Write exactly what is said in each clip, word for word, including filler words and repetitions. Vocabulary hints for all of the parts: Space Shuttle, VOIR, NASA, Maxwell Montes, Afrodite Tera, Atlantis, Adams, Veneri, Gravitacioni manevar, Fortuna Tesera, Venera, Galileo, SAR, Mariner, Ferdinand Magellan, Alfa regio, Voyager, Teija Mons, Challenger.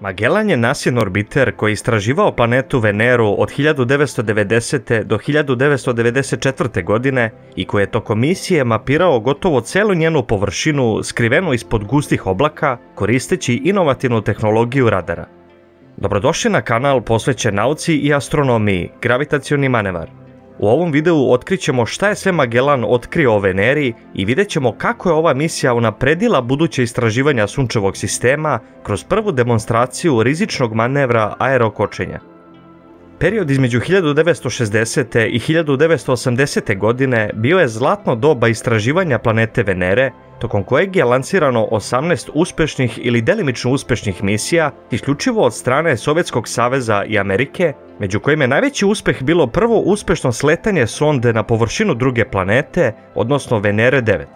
Magellan je nasijan orbiter koji je istraživao planetu Veneru od hiljadu devetsto devedesete. do hiljadu devetsto devedeset četvrte. godine i koji je tokom misije mapirao gotovo celu njenu površinu skrivenu ispod gustih oblaka koristeći inovativnu tehnologiju radara. Dobrodošli na kanal posvećen nauci i astronomiji, gravitacioni manevar. U ovom videu otkrićemo šta je sve Magellan otkrio o Veneri i vidjet ćemo kako je ova misija unapredila buduće istraživanja sunčevog sistema kroz prvu demonstraciju rizičnog manevra aerokočenja. Period između hiljadu devetsto šezdesete. i hiljadu devetsto osamdesete. godine bio je zlatno doba istraživanja planete Venere, tokom kojeg je lansirano osamnaest uspešnih ili delimično uspešnih misija, isključivo od strane Sovjetskog saveza i Amerike, među kojim je najveći uspeh bilo prvo uspešno sletanje sonde na površinu druge planete, odnosno Venere devet.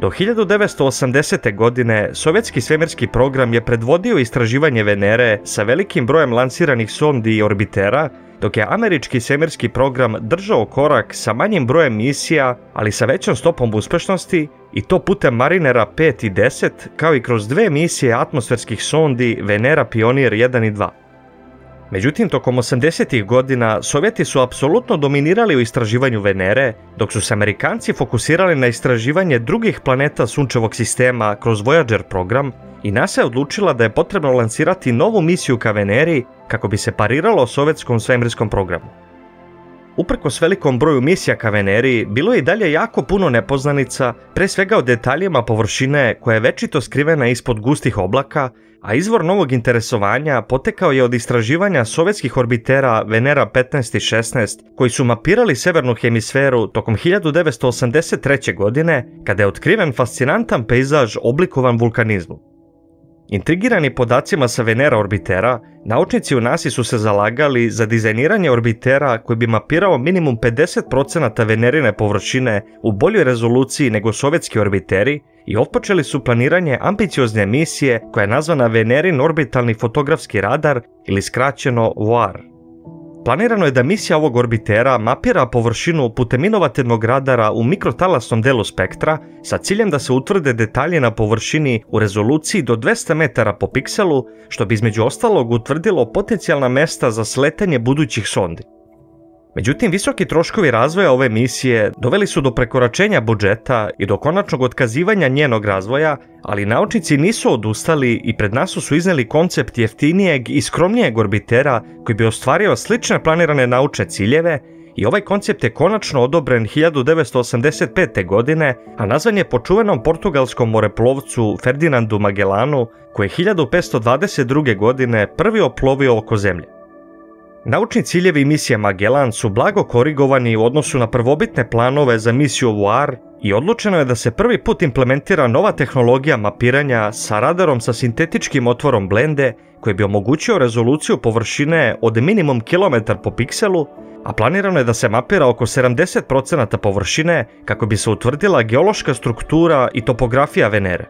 Do hiljadu devetsto osamdesete. godine sovjetski svemirski program je predvodio istraživanje Venere sa velikim brojem lansiranih sondi i orbitera, dok je američki svemirski program držao korak sa manjim brojem misija, ali sa većom stopom uspešnosti, i to putem Marinera pet i deset, kao i kroz dve misije atmosferskih sondi Venera Pionir jedan i dva. Međutim, tokom osamdesetih godina Sovjeti su apsolutno dominirali u istraživanju Venere, dok su se Amerikanci fokusirali na istraživanje drugih planeta sunčevog sistema kroz Voyager program i NASA je odlučila da je potrebno lansirati novu misiju ka Veneri kako bi se pariralo sovjetskom svemirskom programu. Uprkos velikom broju misija ka Veneri, bilo je i dalje jako puno nepoznanica, pre svega o detaljima površine koja je večito skrivena ispod gustih oblaka, a izvor novog interesovanja potekao je od istraživanja sovjetskih orbitera Venera petnaest i šesnaest, koji su mapirali severnu hemisferu tokom hiljadu devetsto osamdeset treće. godine, kada je otkriven fascinantan pejzaž oblikovan vulkanizmom. Intrigirani podacima sa Venera orbitera, naučnici u NASA su se zalagali za dizajniranje orbitera koji bi mapirao minimum pedeset procenata Venerine površine u boljoj rezoluciji nego sovjetski orbiteri i otpočeli su planiranje ambiciozne misije koja je nazvana Venerin orbitalni fotografski radar ili skraćeno V O I R. Planirano je da misija ovog orbitera mapira površinu putem inovativnog radara u mikrotalasnom delu spektra sa ciljem da se utvrde detalje na površini u rezoluciji do dvesta metara po pikselu, što bi između ostalog utvrdilo potencijalna mesta za sletanje budućih sondi. Međutim, visoki troškovi razvoja ove misije doveli su do prekoračenja budžeta i do konačnog otkazivanja njenog razvoja, ali naučnici nisu odustali i pred nas su izneli koncept jeftinijeg i skromnijeg orbitera koji bi ostvario slične planirane naučne ciljeve i ovaj koncept je konačno odobren hiljadu devetsto osamdeset pete. godine, a nazvan je po čuvenom portugalskom moreplovcu Ferdinandu Magellanu, koji je hiljadu petsto dvadeset druge. godine prvi oplovio oko Zemlje. Naučni ciljevi misije Magellan su blago korigovani u odnosu na prvobitne planove za misiju V O I R i odlučeno je da se prvi put implementira nova tehnologija mapiranja sa radarom sa sintetičkim otvorom blende koji bi omogućio rezoluciju površine od minimum kilometar po pikselu, a planirano je da se mapira oko sedamdeset procenata površine kako bi se utvrdila geološka struktura i topografija Venere.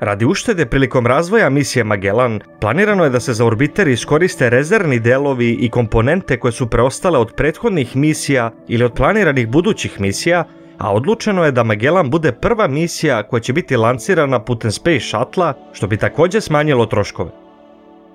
Radi uštede prilikom razvoja misije Magellan, planirano je da se za orbiter iskoriste rezervni delovi i komponente koje su preostale od prethodnih misija ili od planiranih budućih misija, a odlučeno je da Magellan bude prva misija koja će biti lansirana putem Space Shuttle, što bi također smanjilo troškove.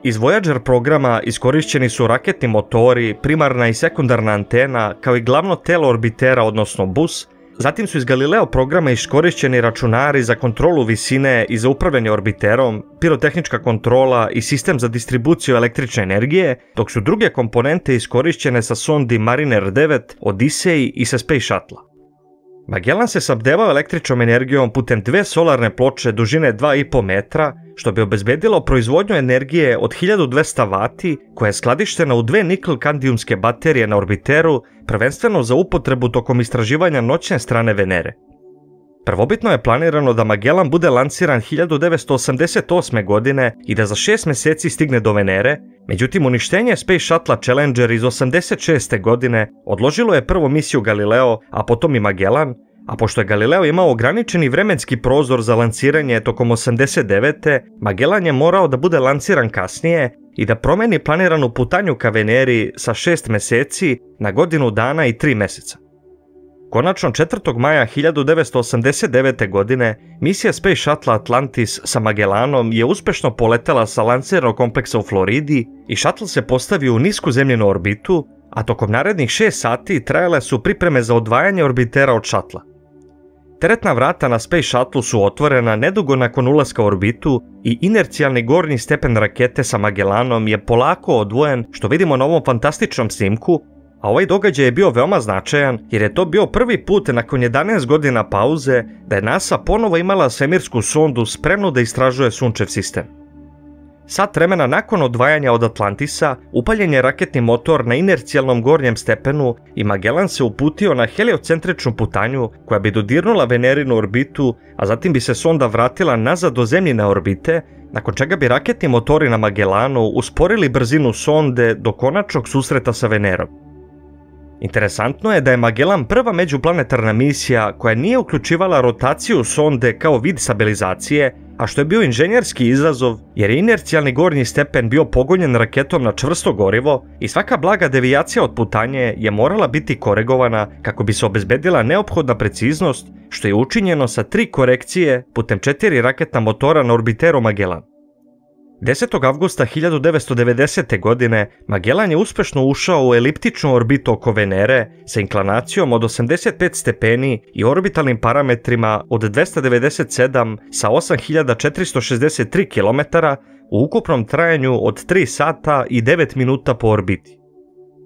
Iz Voyager programa iskorišćeni su raketni motori, primarna i sekundarna antena, kao i glavno telo orbitera, odnosno bus. Zatim su iz Galileo programa iskorišćeni računari za kontrolu visine i za upravljanje orbiterom, pirotehnička kontrola i sistem za distribuciju električne energije, dok su druge komponente iskorišćene sa sondi Mariner devet, Odisej i sa Space Shuttle. Magellan se snabdevao električnom energijom putem dve solarne ploče dužine dva i po metra, što bi obezbedilo proizvodnju energije od hiljadu dvesta vati koja je skladištena u dve nikl-kandijumske baterije na orbiteru, prvenstveno za upotrebu tokom istraživanja noćne strane Venere. Prvobitno je planirano da Magellan bude lansiran hiljadu devetsto osamdeset osme. godine i da za šest meseci stigne do Venere, međutim uništenje Space Shuttle Challenger iz osamdeset šeste. godine odložilo je prvu misiju Galileo, a potom i Magellan, a pošto je Galileo imao ograničeni vremenski prozor za lansiranje tokom osamdeset devete. Magellan je morao da bude lansiran kasnije i da promeni planiranu putanju ka Veneri sa šest meseci na godinu dana i tri meseca. Konačno, četvrtog maja hiljadu devetsto osamdeset devete. godine, misija Space Shuttle Atlantis sa Magellanom je uspešno poletela sa lancirnog kompleksa u Floridi i šatl se postavio u nisku zemljenu orbitu, a tokom narednih šest sati trajale su pripreme za odvajanje orbitera od šatla. Teretna vrata na Space Shuttle su otvorena nedugo nakon ulaska u orbitu i inercijalni gornji stepen rakete sa Magellanom je polako odvojen, što vidimo na ovom fantastičnom snimku, a ovaj događaj je bio veoma značajan jer je to bio prvi put nakon jedanaest godina pauze da je NASA ponovo imala svemirsku sondu spremnu da istražuje sunčev sistem. Sat vremena nakon odvajanja od Atlantisa upaljen je raketni motor na inercijalnom gornjem stepenu i Magellan se uputio na heliocentričnu putanju koja bi dodirnula Venerinu orbitu, a zatim bi se sonda vratila nazad do Zemljine orbite, nakon čega bi raketni motori na Magellanu usporili brzinu sonde do konačnog susreta sa Venerom. Interesantno je da je Magellan prva međuplanetarna misija koja nije uključivala rotaciju sonde kao vid stabilizacije, a što je bio inženjerski izazov jer je inercijalni gornji stepen bio pogonjen raketom na čvrsto gorivo i svaka blaga devijacija od putanje je morala biti koregovana kako bi se obezbedila neophodna preciznost, što je učinjeno sa tri korekcije putem četiri raketna motora na orbiteru Magellan. desetog avgusta hiljadu devetsto devedesete. godine Magellan je uspešno ušao u eliptičnu orbitu oko Venere sa inklinacijom od osamdeset pet stepeni i orbitalnim parametrima od dvesta devedeset sedam sa osam hiljada četiristo šezdeset tri km u ukupnom trajanju od tri sata i devet minuta po orbiti.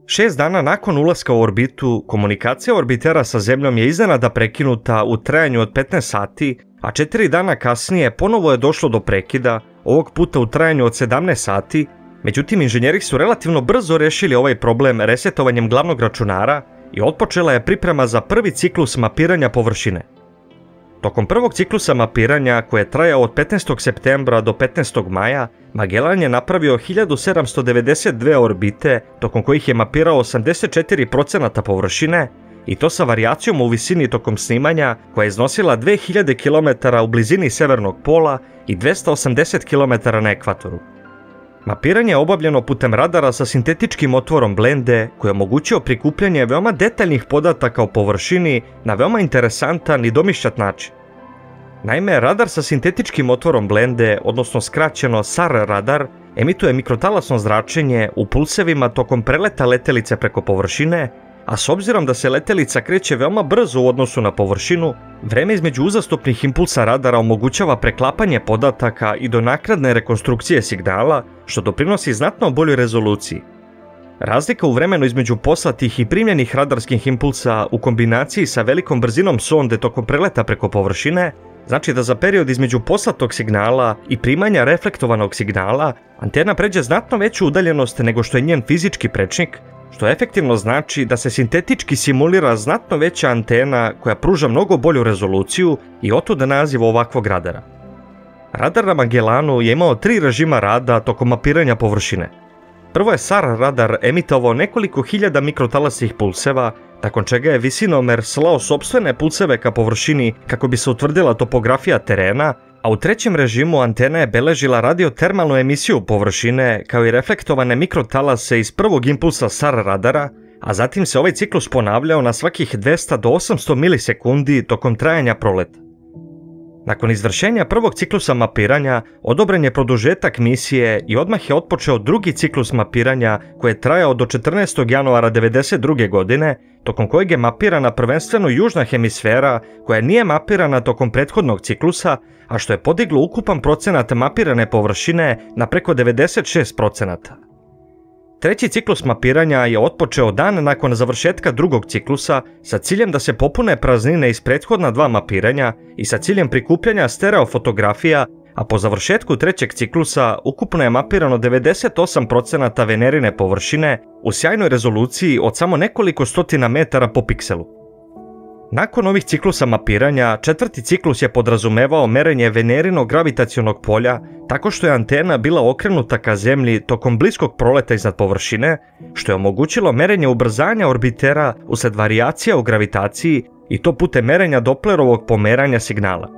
Šest dana nakon ulaska u orbitu, komunikacija orbitera sa Zemljom je iznenada prekinuta u trajanju od petnaest sati, a četiri dana kasnije ponovo je došlo do prekida, ovog puta u trajanju od sedamnaest sati, međutim inženjeri su relativno brzo rešili ovaj problem resetovanjem glavnog računara i otpočela je priprema za prvi ciklus mapiranja površine. Tokom prvog ciklusa mapiranja, koje je trajao od petnaestog septembra do petnaestog maja, Magellan je napravio hiljadu sedamsto devedeset dve orbite, tokom kojih je mapirao osamdeset četiri posto površine, i to sa varijacijom u visini tokom snimanja koja je iznosila dve hiljade kilometara u blizini severnog pola i dvesta osamdeset kilometara na ekvatoru. Mapiranje je obavljeno putem radara sa sintetičkim otvorom blende koji je omogućio prikupljanje veoma detaljnih podataka o površini na veoma interesantan i domišljat način. Naime, radar sa sintetičkim otvorom blende, odnosno skraćeno S A R radar, emituje mikrotalasno zračenje u pulsevima tokom preleta letelice preko površine, a s obzirom da se letelica kreće veoma brzo u odnosu na površinu, vreme između uzastopnih impulsa radara omogućava preklapanje podataka i do naknadne rekonstrukcije signala, što doprinosi znatno boljoj rezoluciji. Razlika u vremenu između poslatih i primljenih radarskih impulsa u kombinaciji sa velikom brzinom sonde tokom preleta preko površine znači da za period između poslatog signala i primanja reflektovanog signala antena pređe znatno veću udaljenost nego što je njen fizički prečnik, što efektivno znači da se sintetički simulira znatno veća antena koja pruža mnogo bolju rezoluciju i otuda naziv ovakvog radara. Radar na Magellanu je imao tri režima rada tokom mapiranja površine. Prvo je S A R radar emitovao nekoliko hiljada mikrotalasnih pulseva, nakon čega je visinomer slao sopstvene pulseve ka površini kako bi se utvrdila topografija terena, a u trećem režimu antena je beležila radiotermalnu emisiju površine kao i reflektovane mikrotalase iz prvog impulsa S A R radara, a zatim se ovaj ciklus ponavljao na svakih dvesta do osamsto milisekundi tokom trajanja proleta. Nakon izvršenja prvog ciklusa mapiranja, odobren je produžetak misije i odmah je otpočeo drugi ciklus mapiranja koji je trajao do četrnaestog januara hiljadu devetsto devedeset druge. godine, tokom kojeg je mapirana prvenstveno južna hemisfera koja nije mapirana tokom prethodnog ciklusa, a što je podiglo ukupan procenat mapirane površine na preko devedeset šest posto. Treći ciklus mapiranja je otpočeo dan nakon završetka drugog ciklusa sa ciljem da se popune praznine iz prethodna dva mapiranja i sa ciljem prikupljanja stereofotografija, a po završetku trećeg ciklusa ukupno je mapirano devedeset osam posto Venerine površine u sjajnoj rezoluciji od samo nekoliko stotina metara po pikselu. Nakon ovih ciklusa mapiranja, četvrti ciklus je podrazumevao merenje Venerinog gravitacionog polja tako što je antena bila okrenuta ka Zemlji tokom bliskog proleta iznad površine, što je omogućilo merenje ubrzanja orbitera usled varijacija u gravitaciji i to putem merenja Doplerovog pomeranja signala.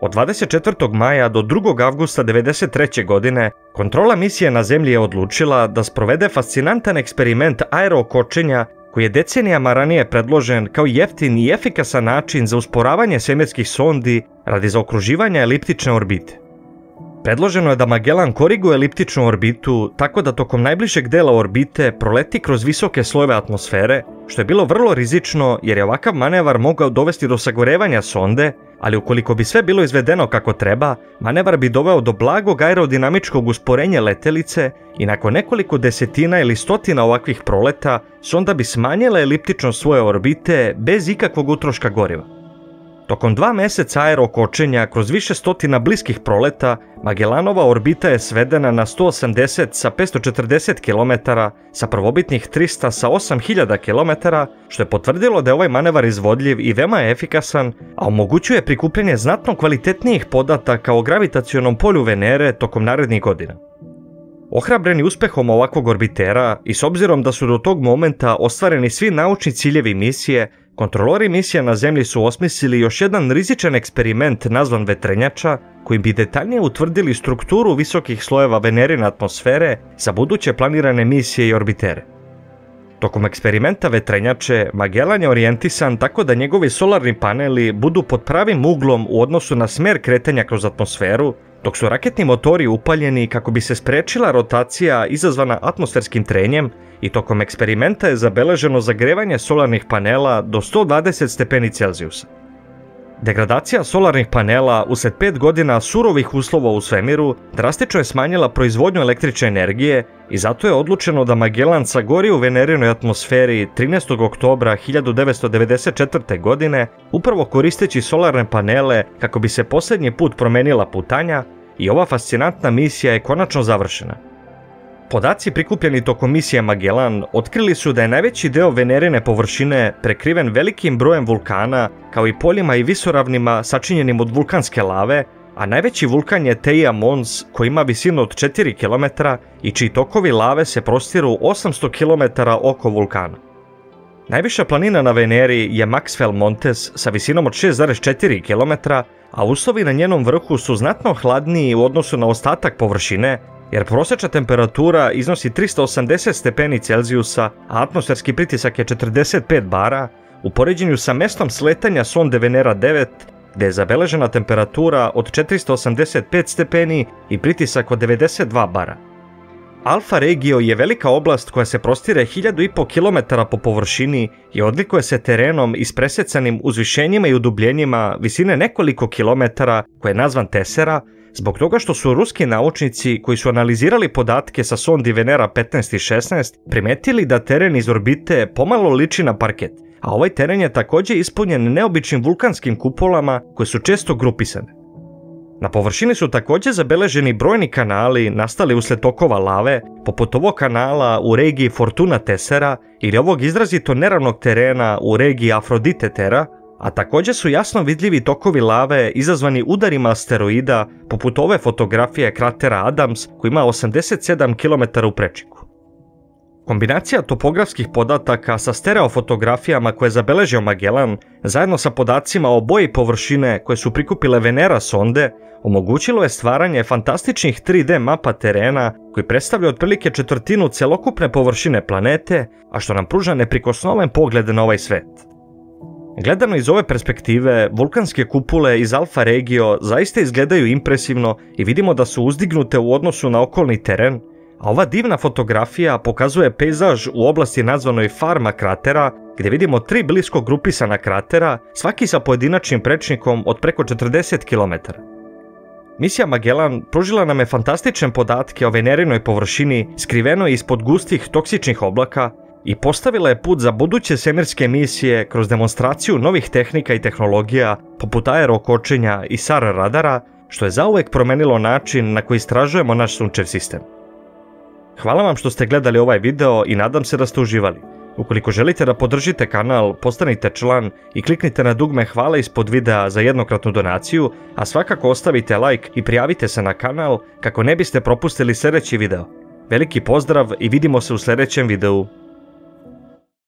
Od dvadeset četvrtog maja do drugog avgusta hiljadu devetsto devedeset treće. godine kontrola misije na Zemlji je odlučila da sprovede fascinantan eksperiment aerokočenja koji je decenijama ranije predložen kao jeftin i efikasan način za usporavanje svemirskih sondi radi zaokruživanja eliptične orbite. Predloženo je da Magellan koriguje eliptičnu orbitu tako da tokom najbližeg dela orbite proleti kroz visoke slojeve atmosfere, što je bilo vrlo rizično jer je ovakav manevar mogao dovesti do sagorevanja sonde, ali ukoliko bi sve bilo izvedeno kako treba, manevar bi doveo do blagog aerodinamičkog usporenja letelice i nakon nekoliko desetina ili stotina ovakvih proleta, sonda bi smanjila eliptičnost svoje orbite bez ikakvog utroška goriva. Tokom dva meseca aerokočenja kroz više stotina bliskih proleta, Magellanova orbita je svedena na sto osamdeset sa petsto četrdeset kilometara, sa prvobitnih trista sa osam hiljada kilometara, što je potvrdilo da je ovaj manevar izvodljiv i veoma je efikasan, a omogućuje prikupljanje znatno kvalitetnijih podataka o gravitacionom polju Venere tokom narednih godina. Ohrabreni uspehom ovakvog orbitera i s obzirom da su do tog momenta ostvareni svi naučni ciljevi misije, kontrolori misije na Zemlji su osmislili još jedan rizičan eksperiment nazvan vetrenjača, kojim bi detaljnije utvrdili strukturu visokih slojeva Venerine atmosfere za buduće planirane misije i orbitere. Tokom eksperimenta vetrenjače, Magellan je orijentisan tako da njegovi solarni paneli budu pod pravim uglom u odnosu na smer kretanja kroz atmosferu, dok su raketni motori upaljeni kako bi se sprečila rotacija izazvana atmosferskim trenjem i tokom eksperimenta je zabeleženo zagrevanje solarnih panela do sto dvadeset stepeni Celzijusa. Degradacija solarnih panela usled pet godina surovih uslova u svemiru drastično je smanjila proizvodnju električne energije i zato je odlučeno da Magellan sagori u Venerinoj atmosferi trinaestog oktobra hiljadu devetsto devedeset četvrte. godine upravo koristeći solarne panele kako bi se posljednji put promenila putanja i ova fascinantna misija je konačno završena. Podaci prikupljeni tokom misije Magellan otkrili su da je najveći deo Venerine površine prekriven velikim brojem vulkana kao i poljima i visoravnima sačinjenim od vulkanske lave, a najveći vulkan je Teija Mons koji ima visinu od četiri kilometra i čiji tokovi lave se prostiru osamsto kilometara oko vulkana. Najviša planina na Veneri je Maxwell Montes sa visinom od šest zarez četiri kilometra, a uslovi na njenom vrhu su znatno hladniji u odnosu na ostatak površine, jer prosječna temperatura iznosi trista osamdeset stepeni Celzijusa, a atmosferski pritisak je četrdeset pet bara, u poređenju sa mestom sletanja sonde Venera devet, gdje je zabeležena temperatura od četiristo osamdeset pet stepeni i pritisak od devedeset dva bara. Alfa regio je velika oblast koja se prostire hiljadu i po kilometara po površini i odlikuje se terenom ispresecanim uzvišenjima i udubljenjima visine nekoliko kilometara, koji je nazvan Tesera, zbog toga što su ruski naučnici koji su analizirali podatke sa sondi Venera petnaest i šesnaest primetili da teren iz orbite pomalo liči na parket, a ovaj teren je također ispunjen neobičnim vulkanskim kupolama koje su često grupisane. Na površini su također zabeleženi brojni kanali nastali usled tokova lave, poput ovog kanala u regiji Fortuna Tesera ili ovog izrazito neravnog terena u regiji Afrodite Tera, a također su jasno vidljivi tokovi lave izazvani udarima asteroida, poput ove fotografije kratera Adams koji ima osamdeset sedam kilometara u prečiku. Kombinacija topografskih podataka sa stereofotografijama koje je zabeležio Magellan, zajedno sa podacima o boji površine koje su prikupile Venera sonde, omogućilo je stvaranje fantastičnih tri de mapa terena koji predstavlja otprilike četvrtinu celokupne površine planete, a što nam pruža neprikosnoven pogled na ovaj svet. Gledano iz ove perspektive, vulkanske kupole iz Alfa regio zaista izgledaju impresivno i vidimo da su uzdignute u odnosu na okolni teren, a ova divna fotografija pokazuje pejzaž u oblasti nazvanoj farma kratera, gdje vidimo tri blisko grupisana kratera, svaki sa pojedinačnim prečnikom od preko četrdeset kilometara. Misija Magellan pružila nam je fantastične podatke o Venerinoj površini skrivenoj ispod gustih toksičnih oblaka, i postavila je put za buduće svemirske misije kroz demonstraciju novih tehnika i tehnologija poput aerokočenja i S A R radara, što je zauvek promenilo način na koji istražujemo naš sunčev sistem. Hvala vam što ste gledali ovaj video i nadam se da ste uživali. Ukoliko želite da podržite kanal, postanite član i kliknite na dugme hvala ispod videa za jednokratnu donaciju, a svakako ostavite like i prijavite se na kanal kako ne biste propustili sljedeći video. Veliki pozdrav i vidimo se u sljedećem videu.